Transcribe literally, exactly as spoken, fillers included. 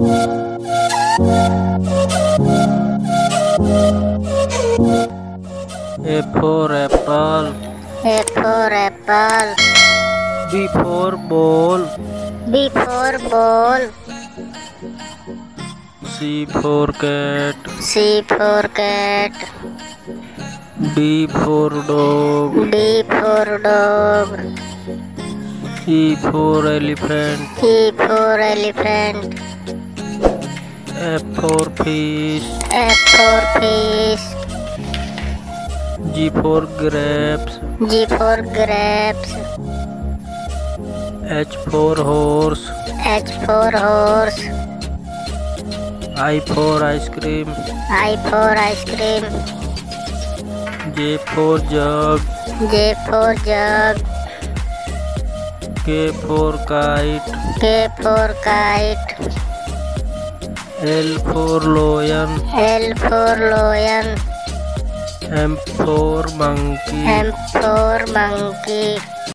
A for apple, A for apple. B for ball, B for ball. C for cat, C for cat. D for dog, D for dog. E for elephant, E for elephant. F for fish, F for fish. G for grapes, G for grapes. H for horse, H for horse. I for ice cream, I for ice cream. J for jug, J for jug. K for kite, K for kite. L for lion, L for lion. M for monkey, M for monkey.